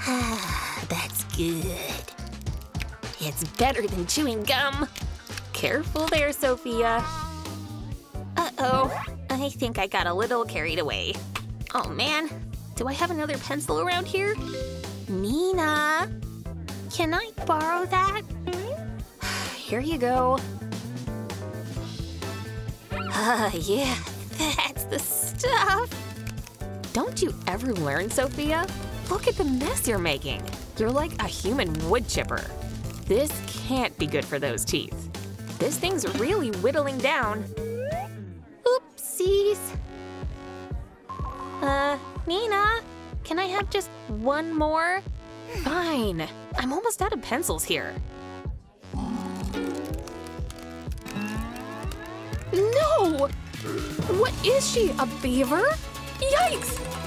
Ah, that's good. It's better than chewing gum. Careful there, Sophia. Uh-oh. I think I got a little carried away. Oh man. Do I have another pencil around here? Nina! Can I borrow that? Here you go. Yeah, that's the stuff! Don't you ever learn, Sophia? Look at the mess you're making. You're like a human wood chipper. This can't be good for those teeth. This thing's really whittling down. Oopsies! Nina, can I have just one more? Fine. I'm almost out of pencils here. No! What is she, a beaver? Yikes!